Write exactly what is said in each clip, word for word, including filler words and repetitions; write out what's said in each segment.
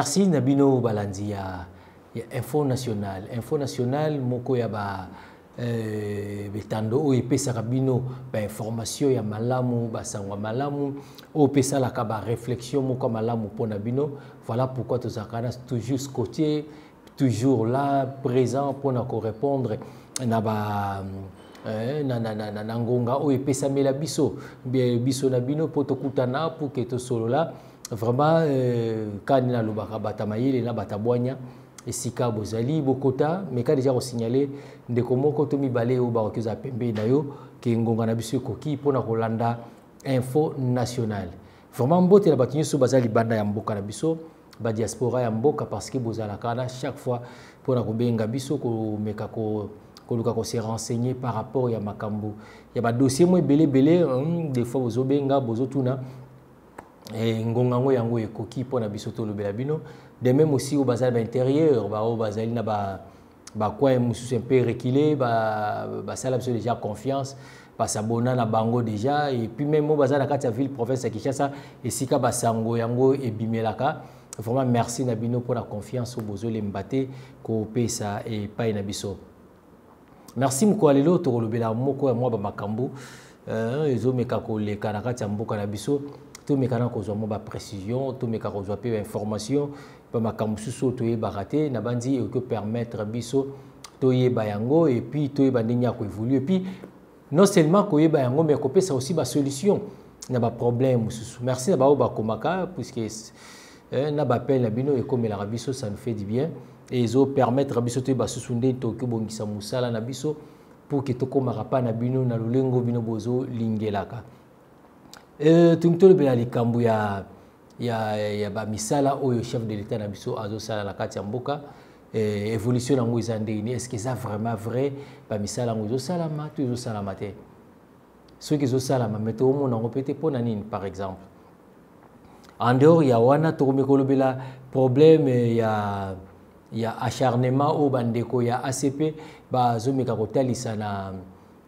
Merci Nabino Balandia. Info national, info national, moko ya ba betando o epesa kabino ba information ya malamu ba sangwa malamu o pesa la ka ba réflexion moko malamu pona bino. Voilà pourquoi tous akana toujours côté, toujours là présent pour nous répondre na ba na na na na ngonga o epesa mela biso biso na bino poto kutana pour que to solo là vraiment kanina lobaka batamayele na batabwanya. Et si Kabozali, Bokota, mais quand déjà on signalé, de comment quand on balé au barque à Pembe d'ailleurs, qui est un coquille pour la Rolanda Info Nationale. Vraiment, bon, la bâtiment sur Bazali Banda Yamboka Nabiso, la diaspora Yamboka parce que Bozalakana, chaque fois pour la Robenga Biso, que l'on s'est renseigné par rapport à Makambo. Il y a un dossier, moi, belé, belé, des fois, Bozobenga, Bozotuna. Et ngongango yango ekoki pona biso to lobela bino de même aussi au bazar intérieur ba au bazar na ba ba quoi mususu un peu reculé ba ba ça l'absolu déjà confiance ba sabona na bango déjà et puis même au bazar na kati ya ville province ya Kinshasa et sika basango yango e bimelaka vraiment merci na bino pour la confiance au bozo le mbate ko pesa et pa na biso merci mko alelo to lobela moko ya mwa ba makambo euh ezo mekako le kanakati ya mboka na biso. Tout mes canaux ont besoin de précision, tous mes canaux ont besoin d'informations. Pour ma camusou, tout est baraté. N'abandie et que permettre biso, tout est bayango et puis tout est bandénia qui évolue. Et puis non seulement tout est bayango, mais copé ça aussi bas solution. N'a pas problème. Merci d'abord bas Komaka puisque n'a pas peine la bino et comme la rabiso ça nous fait du bien. Et ils ont permettre biso tout est bas sousundé tout que bon qui s'amoussa la nabiso pour que tout comme arapa na bino na lulengo bino bozo lingelaka. Tungtolo bela likambu ya ya ya ba misala oyo chef de l'État na biso azosala na kati ya mboka évolution na ngoza ndeni est-ce que ça vraiment vrai ba misala ngozo salama tu zo salama te ceux qui zo salama meto mo na ngopete pona nini par exemple en dehors ya wana to komekolo bela problème ya ya acharnement au bandeko ya A C P ba zo meka kotalisa na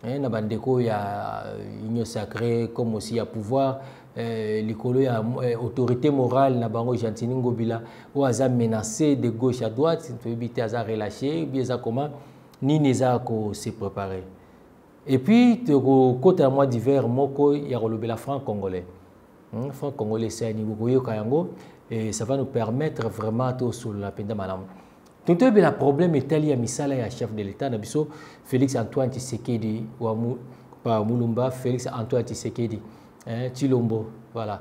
na bandeko ya union sacrée comme aussi à pouvoir l'écolo ya autorité morale na bango Gentiny Ngobila ou aza menacé de gauche à droite tu éviter aza relâché bien ça comment ni neza ko se préparer et puis côté à moi divers moko ya rolobela franc congolais franc congolais c'est ni bokoyo kayango et ça va nous permettre vraiment tout sur la penda malam. Donc, le problème est tel que le chef de l'État, Félix Antoine Tshisekedi, ou par Moulumba, Félix Antoine Tshisekedi, Tshilombo, voilà.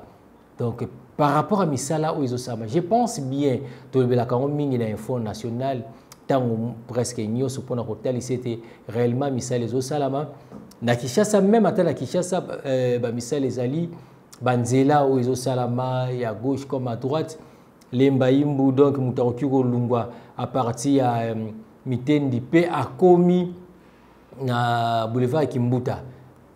Donc, par rapport à Misala ou Isosama, je pense bien que le Fonds national, tant presque n'y a pas d'hôtel, c'était réellement Misala et Osalama. Na Kinshasa, même à la Kinshasa, Misala et Ali, Banzela ou Isosalama, à gauche comme à droite. Les Mbaïmbou, donc, Moutarokuro Lungwa, à partir à Mitendi P, a commis à Boulevard Kimbuta.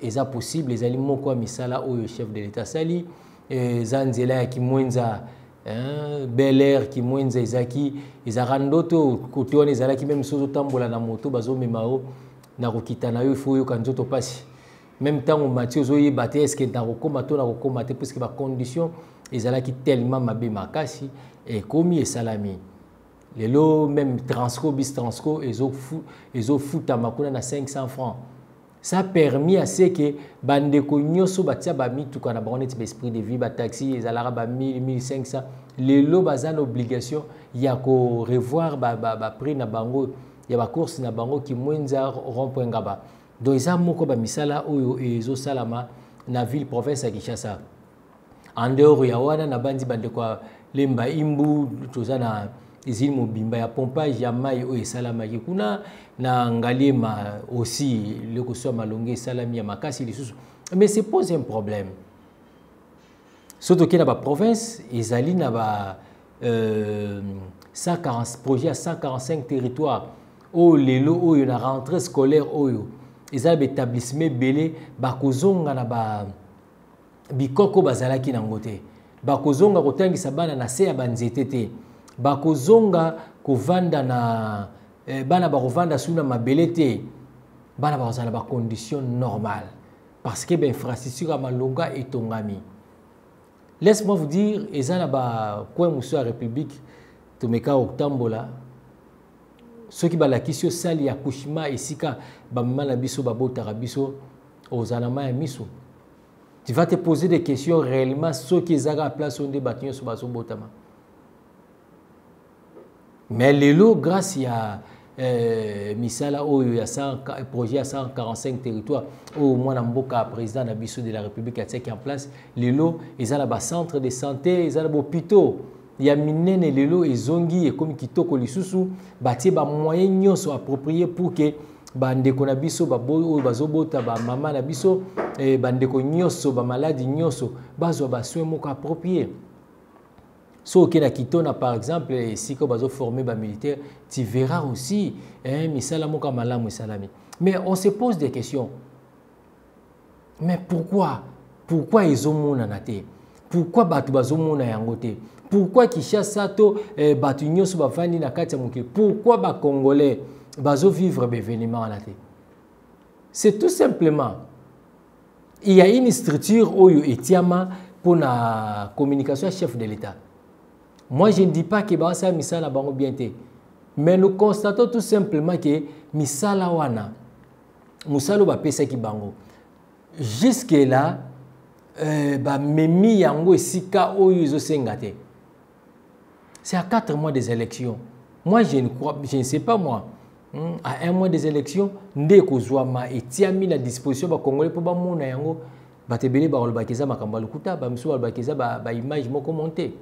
Et ça possible, les aliments, quoi, Misala, au chef de l'État Sali, Zanzela, Kimwenza, Bel Air, Kimwenza, Izaki, Izarandoto, Koutouan, Izalaki, même Soso Tambola, Namoto, Bazo, Memao, Narokitanayo, Foyo, Kanzoto Passi. Même temps, on m'a dit, Zoé, Baté, est-ce que Naroko, Mato, Naroko, Maté, parce que ma condition. Ils allaient tellement mabé makasi et commis et salami. Les lots même transco bis transco ils ont fou ils ont foutu à Makuna cinq cents francs. Ça a permis à ceux que bande cognos sous batia bami tout qu'on a brandi esprit de vie bat taxi ils allaient à mille mille cinq cents. Les lots basés l'obligation y a qu'au revoir bah bah bah prix na bango y a la course na bango qui moins à rond-point gaba. Donc ils ont moko bah misala ou ils ont salama na ville province à Kinshasa. En dehors, il y a na bandi bande quoi lemba imbu tozana izil mobimba ya pompage ya mai o salama kuna na ngalema aussi le ko so malonge salami ya makasi lisusu mais c'est pose un problème surtout que na ba province ezali na ba euh cent quarante projet à cent quarante-cinq territoires o lelo o na rentrée scolaire oyo ezali établissement belé ba kozonga na ba bikoko bazalaki nangote bakozonga kotangisa bana na se ya banzetete bakozonga kovanda na eh, bana bakovanda suna mabelete bana bazala ba condition normale parce que ben infrastructure ya malonga etongami. Laisse-moi vous dire ezala ba kwe musu ya République Tomeka Octambola, ceux qui balakisio sali akushima esika bamimana biso babo tarabiso ozalama ya miso. Tu vas te poser des questions réellement ceux qui zaga à place on débattu sur baso botama. Mais les lots grâce à euh, Misala il y a cent, projet à cent quarante-cinq territoires au moins mboka président na biso de la République qui est en place les lots ils ont là-bas centre de santé ils ont là-bas hôpitaux. Il y a minene lelo ezongi et comme kitoko lisusu batie ba moyen nyonso approprié pour que ba ndeko na biso ba boyo bazobota ba mama na biso e ba ndeko nyonso ba maladi nyonso bazo ba soin moko approprié. So ke na kitona par exemple si ko bazo former ba militaire tu verras aussi hein misala moko malamu salami. Mais on se pose des questions. Mais pourquoi pourquoi ils ont mona na te? Pourquoi batu bazo mona yango te? Pourquoi Kishasa to batunyo suba vandi na kati ya mokili? Pourquoi ba Congolais bazo vivre bévénement à la tête? C'est tout simplement il y a une structure oyo etiama pour la communication chef de l'État. Moi je ne dis pas que ba ça misala bango bien té, mais nous constatons tout simplement que misala wana musalo ba pesa ki bango. Jusque là euh ba memi yango esika oyo izo sengate. C'est à quatre mois des élections. Moi, je ne crois, je ne sais pas moi. À un mois des élections, dès que Zouama et Tiami la disposition des Congolais pour bamona yango, batebele ba olbakeza makamba lukuta, ba msu olbakeza ba image moko monté.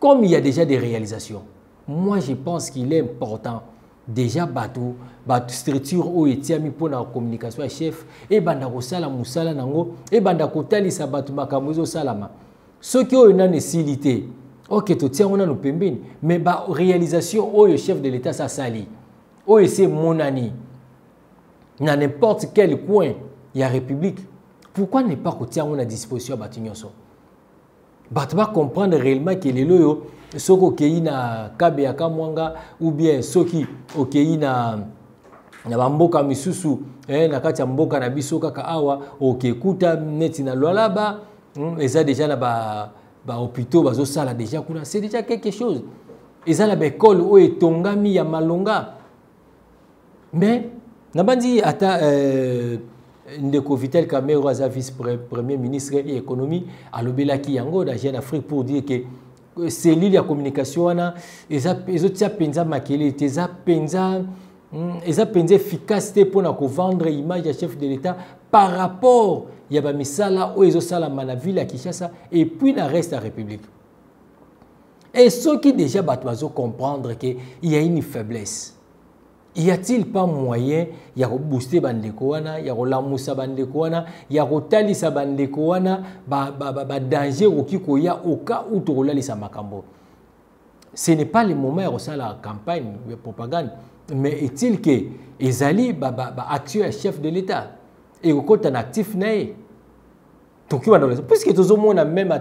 Comme il y a déjà des réalisations, moi je pense qu'il est important déjà bato, bato structure où et Tiami pour la communication chef et banda kosala musala nango et banda kotalisa bato makambuzo salama. Ceux qui ont une nécessité, ok, tout ça on a nos pembines, mais bah réalisation oh le chef de l'État ça sali, oh c'est mon ami, dans n'importe quel coin il y a République, pourquoi ne pas que on a disposition batinyoso, bah tu vas comprendre réellement que les loyaux ceux qui ont na kabea kamwanga ou bien ceux qui ont na na bamboka misusu, eh na kati mboka na biso kaka awa ok kuta neti na lwalaba. Ils ont déjà là-bas, hôpitaux, déjà, c'est déjà quelque chose. Ils ont là-bas école où est Tonga, Miya, Malonga. Mais, Nabandi, Ata, Ndeko Vital Kamero, vice-premier ministre et économie, à l'Obelaki Yango, d'agir en Afrique pour dire que c'est l'île de la communication, ils ont pensa Makele, ils ont pensa. Ils ont pensé efficacité pour vendre l'image du chef de l'État par rapport à la misala ou la ville à Kinshasa et puis la reste à la République. Et ceux qui déjà battent comprendre qu'il y a une faiblesse. Y a-t-il pas moyen de booster Bandekoana, de lamoussa Bandekoana, de talisa Bandekoana, de danger au cas où tu relâches à Makambo? Ce n'est pas le moment où ça la campagne de propagande. Mais est-il que les alliés actuels chefs de l'État et au côté actif n'est donc puisque tout le monde a même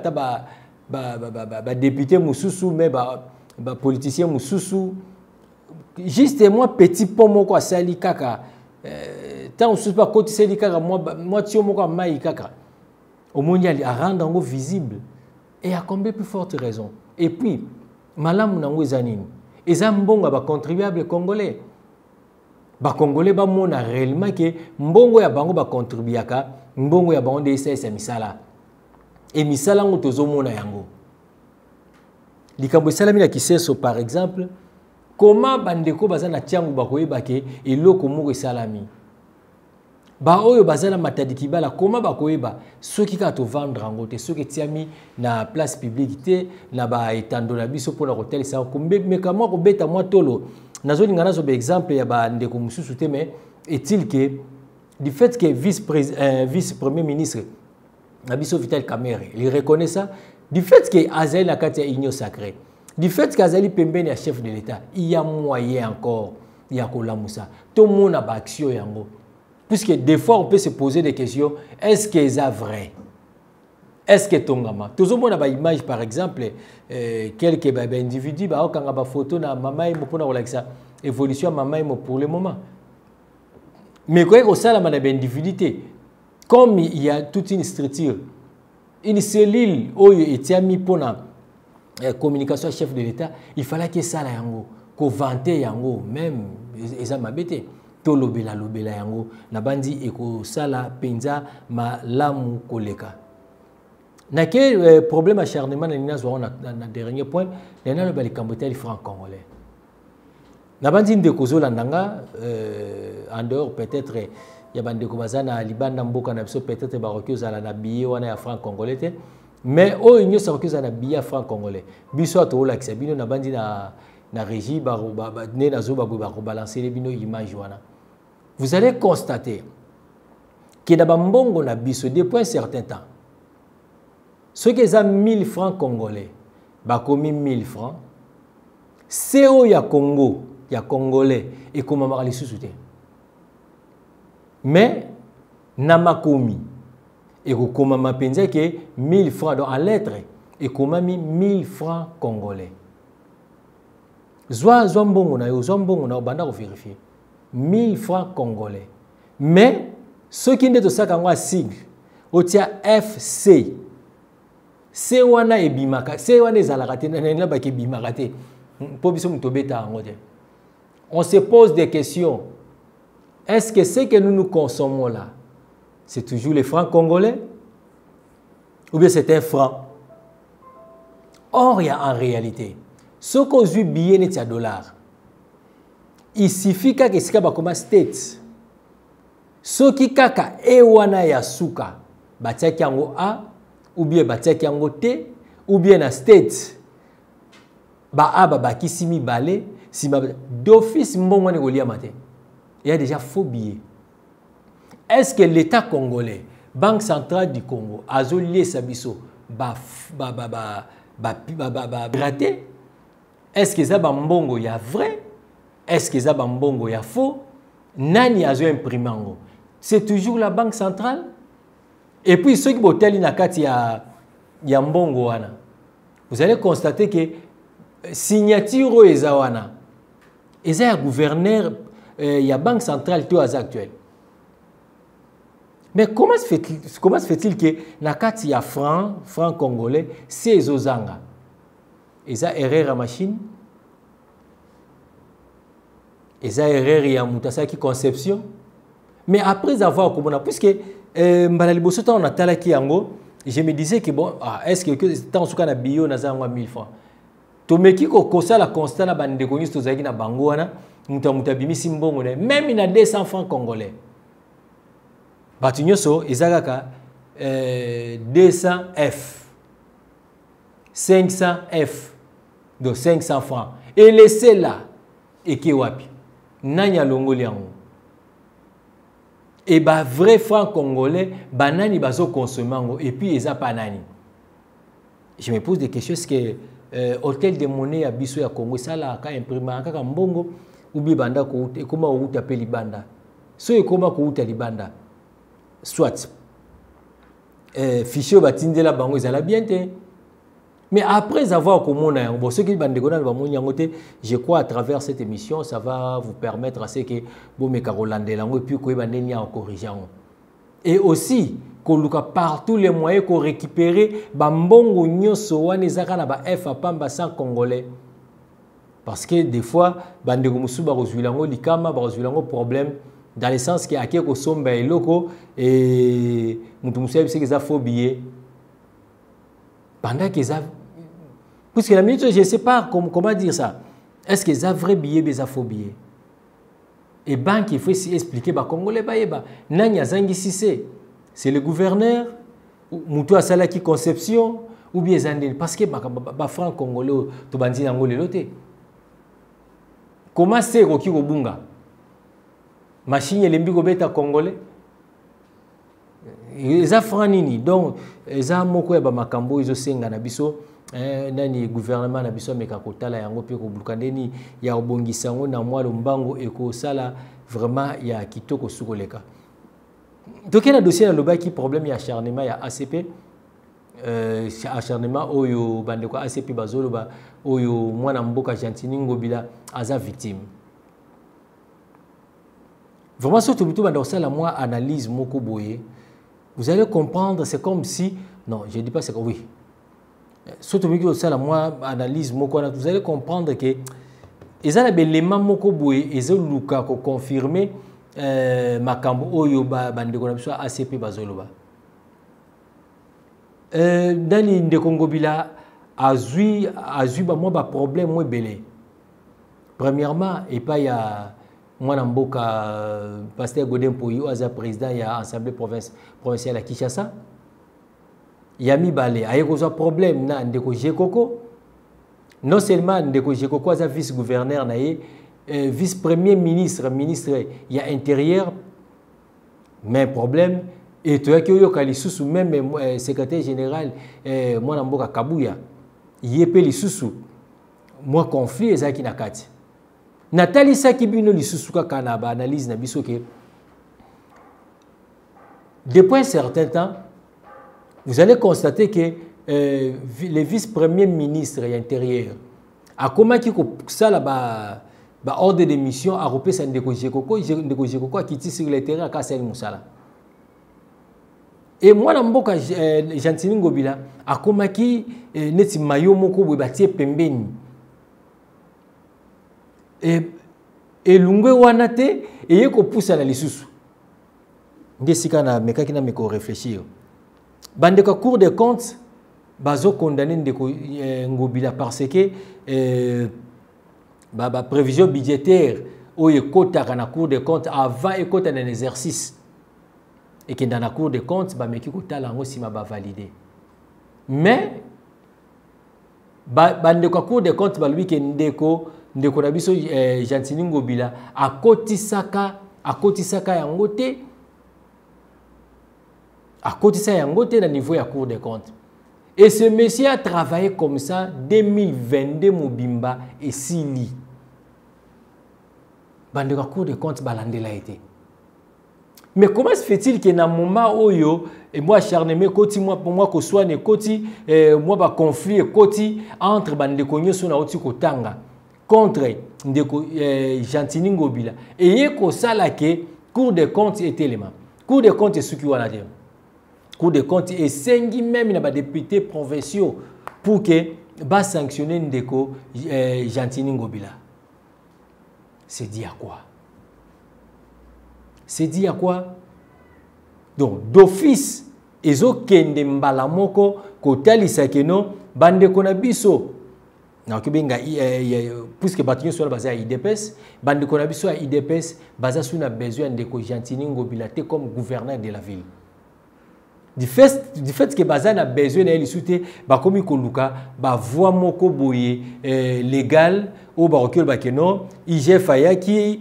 un député Moussoussou, mais un politicien Moussoussou, juste moi petit pour moi quoi sali kaka tant on se pas côté sali kaka moi moi tu moi maï kaka au monde à rendre visible et à combien plus forte raison et puis malam nango zanine. Ils ont des contribuables congolais. Les Congolais ont réellement que les bango contribuables ont des S S et misala. Et misala ont des yango. Les Cambodgiens qui sont par exemple, comment bandeko bazana tiangu bakoye bake et loko mouge salami. Ba oyo bazana matadikibala comment bakoye ba ceux qui kato vendre angote ceux qui tiami na place publique te na ba etando na biso pour na hôtel ça kombe mekama ko beta moi tolo nazo lingana zo exemple ya ba ndeko mususu te mais est-il que du fait que vice euh, vice premier ministre na biso Vital Kamerhe il reconnaît ça du fait que Azali na kati ya union sacrée du fait que Azali pembeni ya chef de l'État il y a moyen encore il y a kolamusa tout monde a ba action yango. Puisque des fois, on peut se poser des questions. Est-ce que c'est vrai? Est-ce que Tongama? Tout le monde a une image, par exemple, euh, quelques individus, bah, quand on a une photo, na maman et pour la évolution, maman et pour le moment. Mais quand on a une individualité, comme il y a toute une structure, une cellule où il y a mis pour la communication chef de l'État, il fallait que ça la yango, qu'on vante yango, même ils ont m'abêté. Tout lobela lobela yango, la bandi eko sala penza ma lamu koleka. Na quel problème acharnement na nina zwa na dernier point, na na lobela cambodien franc congolais. Na bandi ndeko zo landanga en dehors peut-être il y a bande kozana libanda mboka na biso peut-être barokyo zala na billet wana ya franc congolais te. Mais au union ça que ça na billet franc congolais. Biso to la xabino na bandi na na régie baroba ba né na zo ba balancer les bino image wana. Vous allez constater que dans Bambongo na biso depuis un certain temps, ceux qui ont mille francs congolais, ba commis mille francs, c'est au ya Congo, ya congolais et comment marali souté. Mais nama commis et comment m'a pensé que mille francs dans la lettre et comment mis mille francs congolais. Zoa zoa mbongo na yo, zoa mbongo na yo, banda ko vérifier. mille francs congolais. Mais ceux qui n'étaient pas en sigle, otia F C. C'est wana e bimaka, c'est wana zalakate na na ba ke bimarate. Po biso mutobeta ngote. On se pose des questions. Est-ce que ce que nous nous consommons là, c'est toujours les francs congolais ou bien c'est un franc? Or, il y a en réalité ce qu'on a billet n'est à dollar. Il suffit que ce soit comme state. Ce qui kaka ewana ya souka, batia kiango A, ou bien batia kiango T, ou bien na state. Ba A, ba ba ki simi balé, si ma d'office mbon wane golia matin. Il y a déjà faux billets. Est-ce que l'État congolais, Banque centrale du Congo, Azolié Sabiso, ba ba ba ba ba ba ba ba raté? Est-ce que ça bambongo ya vrai? Est-ce que ça bambongo ya faux? Nani azo imprimango? C'est toujours la banque centrale. Et puis ceux qui botali na kati ya ya mbongo wana. Vous allez constater que signature eza wana. Eza ya gouverneur ya banque centrale to az actuel. Mais comment se fait-il comment se fait-il que na kati ya franc franc congolais c'est zozanga? Et ça, erreur à machine. Et ça, erreur à Moutasaki conception. Mais après avoir, puisque on a talaki yango, je me disais que bon, ah, est-ce que tant que na bio na zangwa mille francs. To meki ko kosa la constat na bande ko nyisto zaki na bangoana, muta muta bimi simbongo ne, même il a deux cents francs congolais. Batunyoso ezaka euh deux cents F. cinq cents F. Donc cinq cents francs. Et laissez là. Et qui wapi? Nanya longoliango. Et bah vrai franc congolais, banani baso consommango. Et puis ils a panani. Je me pose des questions. Est-ce que euh, hôtel de monnaie à Bissou à Congo, ça là, quand imprimé, quand mbongo, ou bibanda koute, et comment ou taper libanda? So et comment koute à libanda? Soit euh, fichier batinde la bango, ils allaient bien. Mais après avoir comme ceux qui je crois à travers cette émission, ça va vous permettre à ce que vous me carolandez et puis que vous en corrigeant. Et aussi, par tous les moyens qu'on récupérer, bambongo nyonso nezaka na ba F apamba sans congolais. Parce que des fois, bandeko musu ba rozulango likama ba rozulango problème dans le sens que akeko somba eloko et mutu musu c'est que ça faux billet. Pendant qu'ils a puisque la minute, je ne sais pas comment dire ça. Est-ce qu'ils ont vrai billet, mais ils ont faux billet? Et bien qu'il faut expliquer, les Congolais, c'est le gouverneur, ou la conception, ou bien ils parce que les francs congolais, ils ont dit comment c'est qu'ils ont dit machine est les congolais. Ils ont franini, donc ils ont moko ba makambo izo senga na biso nani gouvernement na biso mekakota la yango pe ko blukandeni ya obongisango na mwa lombango e ko sala vraiment ya kitoko sukoleka. Donc il y a dossier na lobaki problème ya acharnement ya A C P euh acharnement oyo bandeko A C P bazolo ba oyo mwana mboka Gentiny Ngobila aza victime. Vraiment surtout bitu bandeko sala mwa analyse moko boye. Vous allez comprendre, c'est comme si... Non, je ne dis pas c'est comme... Oui. analyse, vous allez comprendre que les éléments qui ont confirmé Makambo A C P Bazoloba. Dans le Congo, il y a un problème qui est belé. Premièrement, il y a un pasteur Godin Poyo, président de l'Assemblée provinciale à Kinshasa. Il y a un problème qui est belé. Non seulement le vice-gouverneur, vice-premier ministre, ministre il y a intérieur, mais problème, et toi qui as même le secrétaire général, moi Namboka Kabuya, il y a des soucis, moi conflit et ça qui n'a qu'à. Nathalie Sakibino les soucis quand on a analyse na biso que depuis un certain temps, vous allez constater que Euh, les vice-premiers ministres et intérieurs, à comment qui ça là-bas, ordre de mission à repérer ça ne qui sur le terrain à casser le moussala. Et moi, dans Gentiny Ngobila, à comment qui net maillot moko bâti pembeni. Et et l'ongwe wanate et y ko pousse à la lisusu. Ndesika na meka qui na meko réfléchir. Bande ka cour des comptes. Bazo condamné Ngobila parce que euh, bah, bah, prévision budgétaire où il y a la cour des comptes avant et côté d'un exercice et que dans la cour des comptes bah mais qui côté là aussi m'a validé mais bah bah de la cour des comptes bah lui qui ndeko ndeko na biso Gentiny Ngobila à côté saka à côté saka yangote à côté ça yangote dans niveau ya cour des comptes. Et ce monsieur a travaillé comme ça deux mille vingt-deux Mobimba et Sili. Bande de cours de compte balandela été. Mais comment se fait-il que dans moment où yo et moi charné mes côté moi pour moi que soit né côté moi ba conflit côté entre bande de connyo sur na outi kotanga contre ndeko Gentiny Ngobila et yeko sala que cours de compte était élément. Cours de compte est ce qui wala dire. Cour des comptes et cinq même les députés provinciaux pour que bas sanctionner Ndeko Gentiny Ngobila. C'est dit à quoi? C'est dit à quoi? Donc d'office ils ont kende mbalamoko kotali sakeno bande konabiso. Donc benga puisque battu sur la base à I D P S, bande konabiso à I D P S basé sur la besoin Ndeko Gentiny Ngobila comme gouverneur de la ville. Du fait, du fait que Bazan a besoin d'aller soutenir, comme il Koluka, bah voie moko boye légal au barocule bakeno, I G Faya qui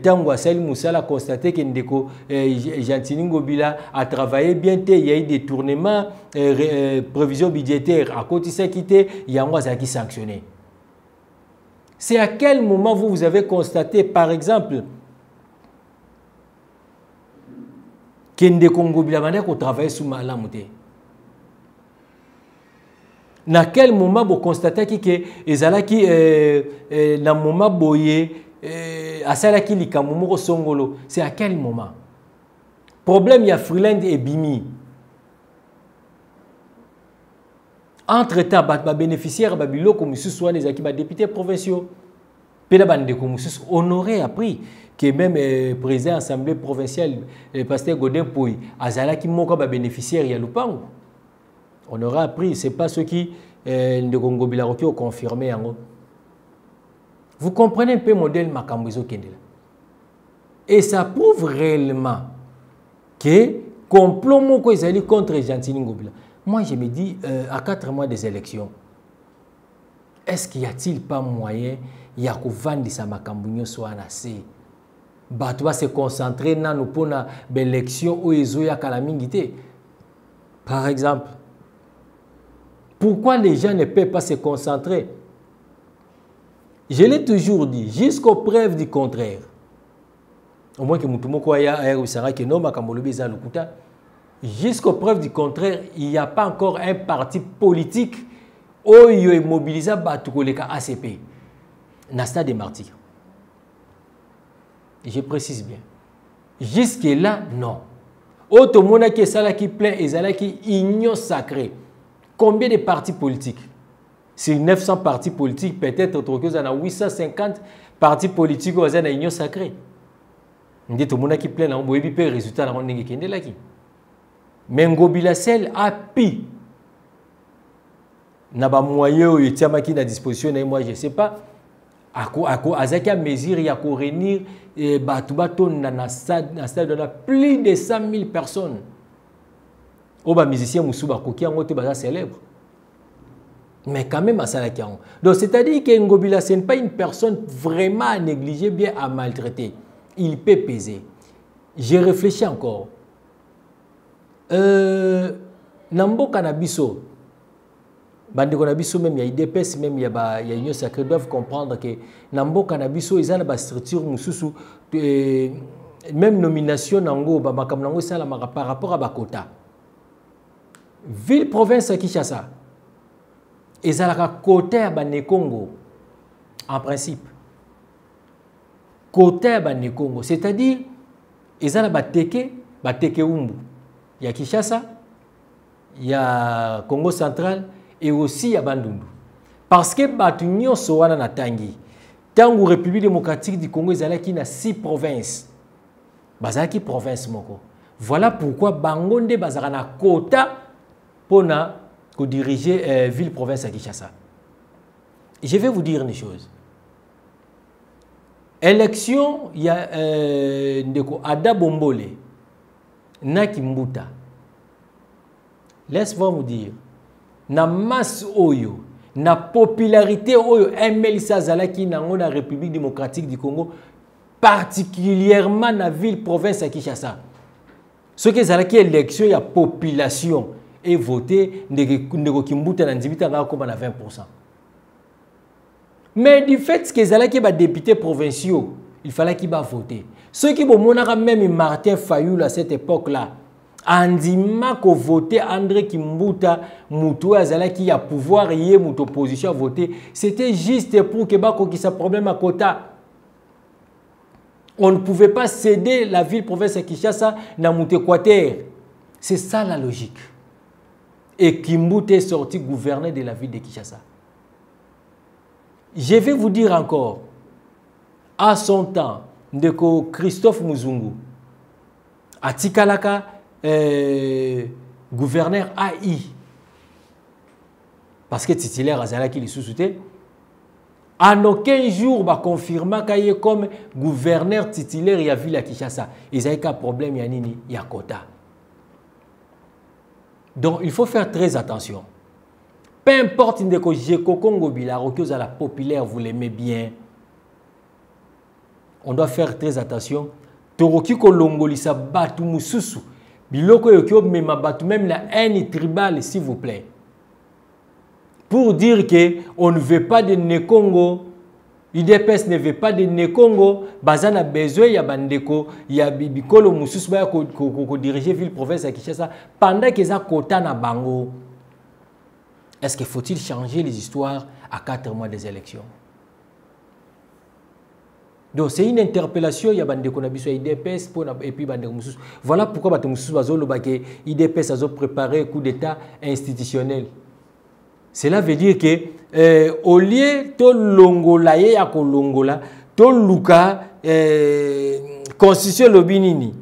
Tango Sel Moussa a constaté que Ndeko Gentiny Ngobila a travaillé bien, il y a eu des tournements, prévisions budgétaires à côté ça qui était, il y a un mois qui sanctionné. C'est à quel moment vous vous avez constaté, par exemple? Ndeko Ngobila manda ko travailler sous malamu te. Na quel moment vous constatez que ezala ki na moment boye asala ki likamu moko songolo, c'est à quel moment? Problème ya Freeland et Bimi. Entre-temps ba bénéficiaire ba biloko mususu wana ezaki ba députés provinciaux. Pela ba ndeko mususu honoré après que même le président de l'Assemblée provinciale, le pasteur Godin Pouy, Azala qui m'a bénéficiaire, il y a Lupango. On aura appris, ce n'est pas ce qui Ndeko Ngobila ont confirmé. Vous comprenez un peu le modèle Makambizo Kendela. Et ça prouve réellement que complot moko ezali contre Gentiny Ngobila. Moi, je me dis, euh, à quatre mois des élections, est-ce qu'il n'y a-t-il pas moyen de vendre sa Makambouyo soit anassé? Bah, tu vas se concentrer pour l'élection où ils ont la mingité. Par exemple, pourquoi les gens ne peuvent pas se concentrer? Je l'ai toujours dit, jusqu'aux preuves du contraire. Au moins que Moutoumoko aya ou Sara Kenoma, Kamolobeza Lukuta, jusqu'aux preuves du contraire, il n'y a pas encore un parti politique où il est mobilisé par A C P. Nasta des martyrs. Je précise bien. Jusque-là, non. Autre monde qui est là qui plaît et qui ignore sacré. Combien de partis politiques? C'est neuf cents partis politiques, peut-être autre chose, on a huit cent cinquante partis politiques aux union sacrée. On dit tout le monde qui plaît, on voit pas résultat dans le Kenya. Mais Ngobila sel a pi. N'a pas moyen ou il tient ma qui à disposition, moi je ne sais pas. À quoi à quoi à chaque mesure il y a qu'on réunir et bah tout bateau dans la stade, dans stade on a plus de cent mille personnes. Au bas musicien Moussouba Koki en haut est basé célèbre. Mais quand même à ça la carrière. Donc c'est-à-dire que Ngobila ce n'est pas une personne vraiment à négliger, bien à maltraiter. Il peut peser. J'ai réfléchi encore. Euh, Nambo Kanabiso, Bande Kanabiso même, il y a I D P S, même il y a Union Sacrée, doivent comprendre que Nambo Kanabiso, ils ont la structure, même nomination, Nango, Babakam Nango, par rapport à Bakota. Ville, province à Kinshasa, ils ont la côté à Bande Congo, en principe. Côté Bande Congo, c'est-à-dire, ils ont la Teke, Bateke Umbu. Il y a Kinshasa, il y a Congo central et aussi il y a Bandundu. Parce que Batunyo Sowana na Tangi, Tango République démocratique du Congo, il y a six provinces. Bazaki province moko. Voilà pourquoi Bangonde bazarana quota pour diriger la ville province à Kinshasa. Je vais vous dire une chose. Élection, il y a euh, Ada Bombole. Nakimbuta. Laisse-moi vous dire, na masse oyo, na popularité oyo, M L Sazala qui na la République démocratique du Congo, particulièrement na ville province à Kinshasa. Ce qui est qui élection, il y a population et voter ndeko Kimbuta na ndibita na comme na vingt pour cent. Mais du fait que Zala qui ba députés provinciaux, il fallait qu'il va voter. Ceux qui ont même Martin Fayulu à cette époque-là, Andima qui a voté André Kimbuta, Moutou Azala qui a pouvoir et Moutou opposition à voter, c'était juste pour que Bako qui a problème à quota. On ne pouvait pas céder la ville-province à Kinshasa dans Moutou Équateur. C'est ça la logique. Et Kimbuta est sorti gouverner de la ville de Kinshasa. Je vais vous dire encore, à son temps, de Christophe Muzungu, à Tikalaka, euh, gouverneur A I, parce que titulaire Azala qui le sous-soutait, en aucun jour, bah, confirma qu'il est comme gouverneur titulaire il y a ville à Kinshasa. Il y a un problème, il y a nini, il y a quota. Donc il faut faire très attention. Peu importe, il y a Ngobila, Rokoza la populaire, vous l'aimez bien. On doit faire très attention. Toroki kolongolisa batu mususu. Biloko yokyo mema batu même la haine tribale, s'il vous plaît. Pour dire qu'on ne veut pas de Nekongo, l'I D P S ne veut pas de Nekongo, Bazana a besoin ya bandeko, ya bibikolo mususu ba ko diriger ville province à Kinshasa pendant que ça kota na bango. Est-ce qu'il faut-il changer les histoires à quatre mois des élections? Donc c'est une interpellation, il y a des gens I D P S et puis des gens. Voilà pourquoi les gens ont préparé un coup d'État institutionnel. Cela veut dire que au lieu de l'Ongola, il y a l'Ongola, tout l'Uka, constitution l'Obinini,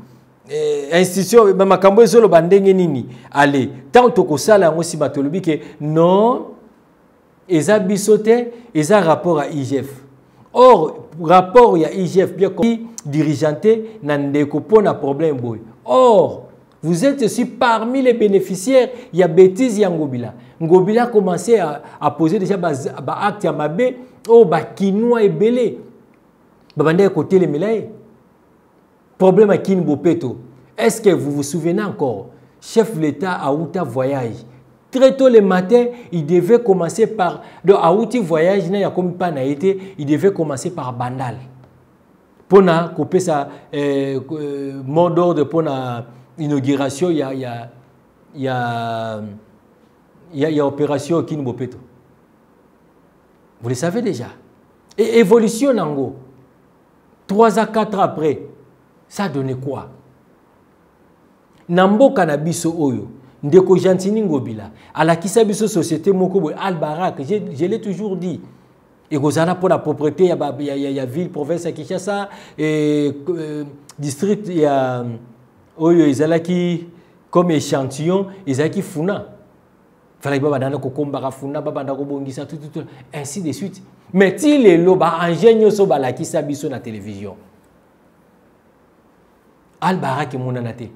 institution, même quand ils ont le bandé, allez, tant que ça, là, on s'y bat, que non, ils ont bisoté, ils ont rapport à I G F. Or, rapport il y a I G F bien qui dirigeanté n'andeko pona problème boy. Or, vous êtes aussi parmi les bénéficiaires, il y a bêtise il y a Ngobila. Ngobila a commencé à, à poser déjà ba acte ya mabé oh ba kinoa ebelé. Ba bande côté les melaye. Problème à Kinbo Peto. Est-ce que vous vous souvenez encore chef de l'État a outa voyage. Très tôt le matin, il devait commencer par... Donc, à outil voyage, il n'y a comme pas été, il devait commencer par Bandal. Pour couper sa mot d'ordre pour l'inauguration, il y a, y a, y a, y a, y a opération Kinbopeto. Vous le savez déjà. Et évolution, Nango. Trois à quatre après, ça donnait quoi? Nambo Kanabiso Oyo. Ndeko Gentiny Ngobila, à la Kisabiso société Mokobo Albarak, je l'ai toujours dit. Et Gozana pour la propriété, il y, y, y a ville, province à Kinshasa, et euh, district, il y a Oyo Izalaki comme échantillon, Izalaki Funa. Fallait que Babana Kokombara Funa, Babana Kobongisa, tout, tout, tout, ainsi de suite. Mais il est là, ingénieux sur la Kisabiso na télévision. Albarak est mon anaté.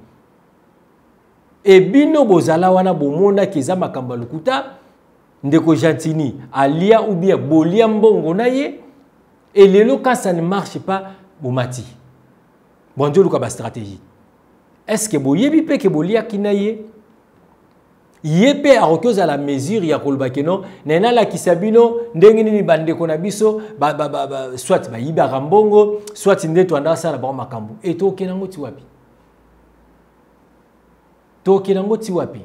Et bino bozala wana bomona keza makamba lukuta ndeko Gentiny alia ou bien bolia mbongo naye et lelo quand ça ne marche pas bomati bon Dieu luka ba stratégie est-ce que boyebi pe ke bolia kinaye yepe arokoza la mesure ya kolbakeno nena la kisabino ndenge nini bande kona biso ba ba ba soit ba yibara mbongo soit ndeto andasa la ba makambu et to kenango ti wapi Tokirango tiwapi.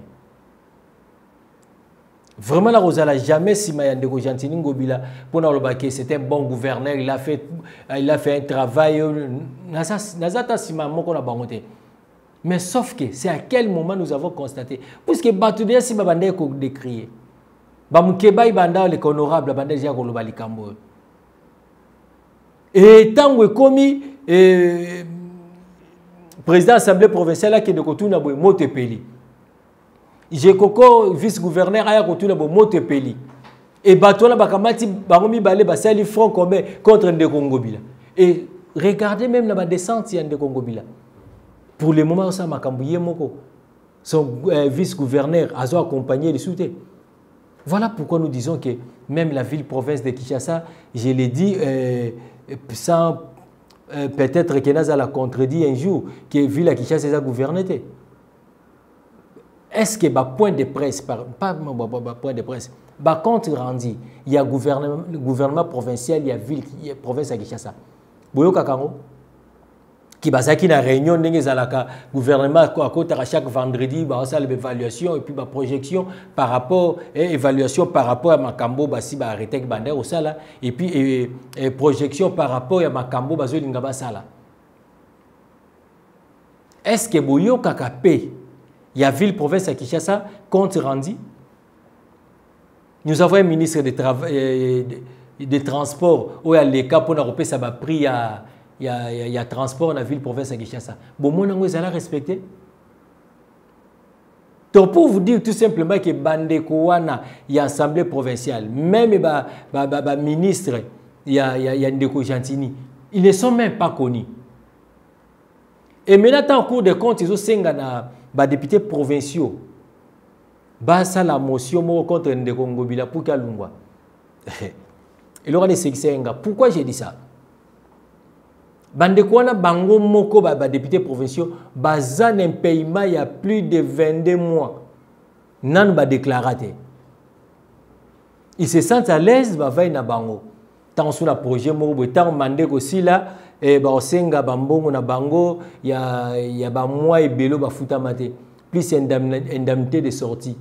Vraiment, la Rosala jamais si Mayandeko Gentiny Ngobila pour nous le c'était un bon gouverneur, il a fait, il a fait un travail. Nazata Simamon qu'on a bangoté. Mais sauf que c'est à quel moment nous avons constaté. Puisque Batoudia si Babandeko décrié. Bamukeba Ibanda les honorables, Bandeja Golobali Kambo. Et tant que commis. Président de l'Assemblée provinciale qui est de Kotouna Motepeli. J'ai coco vice-gouverneur à Kotouna Motepeli. Et Batola Bakamati Baromi Balé Basali Front contre Ndeko Ngobila. Et regardez même la descente de Ndeko Ngobila. Pour le moment, ça m'a cambouillé Moko. Son vice-gouverneur a accompagné les soutiens. Voilà pourquoi nous disons que même la ville-province de Kinshasa, je l'ai dit, euh, sans. Euh, peut-être que Nazala a contredit un jour que Ville à Kinshasa est gouvernée. Est-ce que le point de presse, pas le point de presse, le compte rendu, il y a gouvernement, gouvernement provincial, il y a ville, il y a province à Kinshasa. Boyo Kakango, qui basaki na réunion, le gouvernement à côté à chaque vendredi, bah on fait l'évaluation et puis bah projection par rapport et évaluation par rapport à Makambo, bah si bah arrêter Bander au sala et puis et, et projection par rapport à Makambo, bah Zolingaba sala. Est-ce que Boyo Kakapé, il y a ville province à Kinshasa compte rendu? Nous avons un ministre des travail des de transports où il y a les cas pour n'avoir ça va pris à Il y, a, il y a transport dans la ville province à Kinshasa. Bon, mon anglais, ça l'a respecté. Donc, pour vous dire tout simplement que Bandekouana, il y a assemblée provinciale, même les bah, bah, bah, bah, ministres, il y a, il y a, il y a Ndeko Gentiny, ils ne sont même pas connus. Et maintenant, en cours de compte, ils ont cinq bah, députés provinciaux. Bah, ça, la motion contre Ndeko Ngobila, pour qu'il y ait l'unwa. Et l'aura de cinq cinq. Pourquoi j'ai dit ça? Bandekwana bango moko ba député provinciaux bazan un paiement il y a plus de vingt-deux mois nan ba déclarate. Ils se sentent à l'aise ba vai na bango tant sur la projet moko tant mandeko sila et ba osenga bambongo na bango ya ya ba mois ebelo ba futamate plus indemnité de sortie.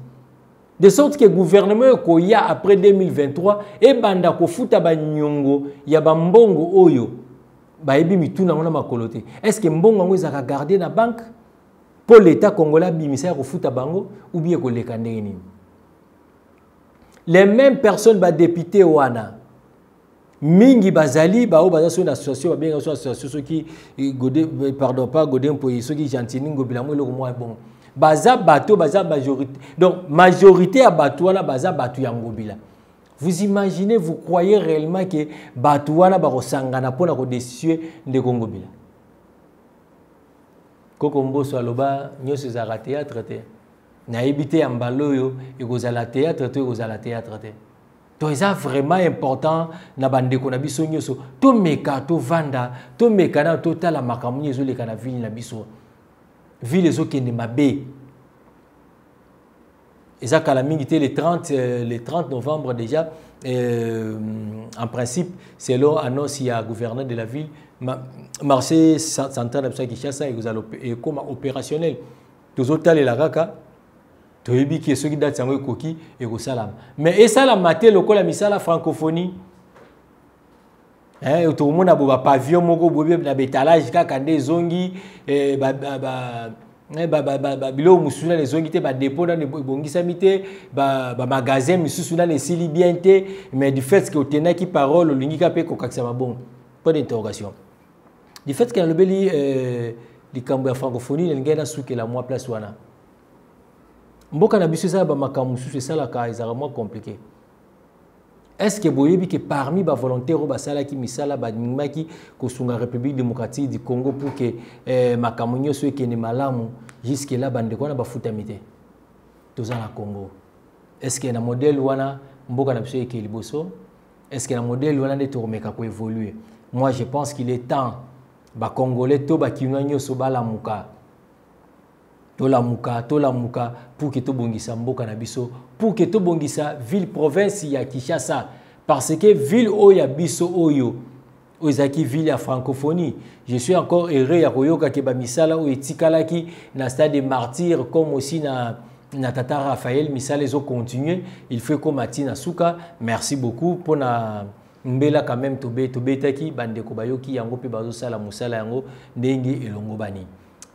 De sorte que le gouvernement ko ya après deux mille vingt-trois et banda ko futa ba nyongo ya ba mbongo oyo. Est-ce que Mbongo a gardé la banque pour l'État congolais ou bien pour les Kandéini? Les mêmes personnes, les députés, Mingi Bazali, Bazali, une association, bien une association qui, pardon pas, Godin Poye, ceux qui Gentiny Ngobila, bon. Bazali, Bato, Bazali, majorité. Donc, majorité à Bato, Bazali, Bato, Ngobila. Vous imaginez, vous croyez réellement que Batouana Barosangana pour la redessuer de Ngobila. Kokombo Saloba, nous sommes à la théâtre. Nous avons habité en Baloyo, nous sommes à la théâtre, nous sommes à la théâtre. Donc, c'est vraiment important, nous sommes à la théâtre, nous sommes à la théâtre, nous sommes à la théâtre, nous sommes à la théâtre, nous sommes à la Et ça, à la minute, le trente novembre déjà, euh, en principe, c'est l'annonce qu'il y a gouverneur de la ville, marché central de Kinshasa et comme opérationnel. Tous autres, les Laraka, tous les bikis, ceux qui datent, les coquilles et les salam. Mais et ça, la matinée, le col a mis ça la francophonie. Tout le monde a un pavillon, il y a un étalage, il y a des zongi, il y a ba ba ba ba bilo musula les ongité ba dépôt dans les bongisamité ba ba magasin musula les silibienté mais du fait que au tena qui parole lingika pe kokaksa mabon point d'interrogation du fait que dans le beli les cambodgiens francophonie les ngena souke la moi place wana mboka na biso ça ba makamusu c'est ça la ka ezara moi compliqué. Est-ce que Boyebi que parmi les volontaires ou les qui misala badmaki la République démocratique du Congo pour que makamunyo soit qui ne malamu jusque là bande ko na ba futamité toza na Congo est-ce que na modèle wana mboka na biso ke liboso est-ce que na modèle wana de tourmeka ko évoluer moi je pense qu'il est temps ba congolais to ba kinwanyo so bala muka tola muka tola muka pour que to bongisa mboka na biso pour que to bongisa ville province ya Kinshasa parce que ville oya biso oyo ozaki ville ya francophonie je suis encore heureux ya koyoka ke ba misala o etikalaki na stade des martyrs comme aussi na na tata Raphaël misala ezo continuer il faut comme Matina Souka merci beaucoup pour na mbela quand même tobe tobetaki bande ko bayoki yango pe bazo sala musala yango ndenge elongo bani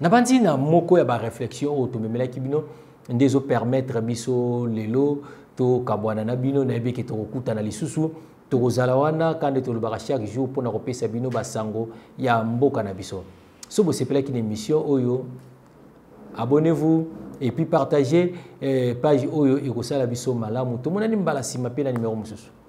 na bandi na moko ya ba réflexion o tomemela kibino ndezo permettre biso lelo to kabwana na bino na ebeke to kuta na lisusu to kozala wana kande to lobaka chaque jour pona kopesa bino basango ya mboka na biso so bo sepela ki émission oyo abonnez-vous et puis partagez page oyo ekosala biso malamu to monani mbala sima pe na numéro mususu.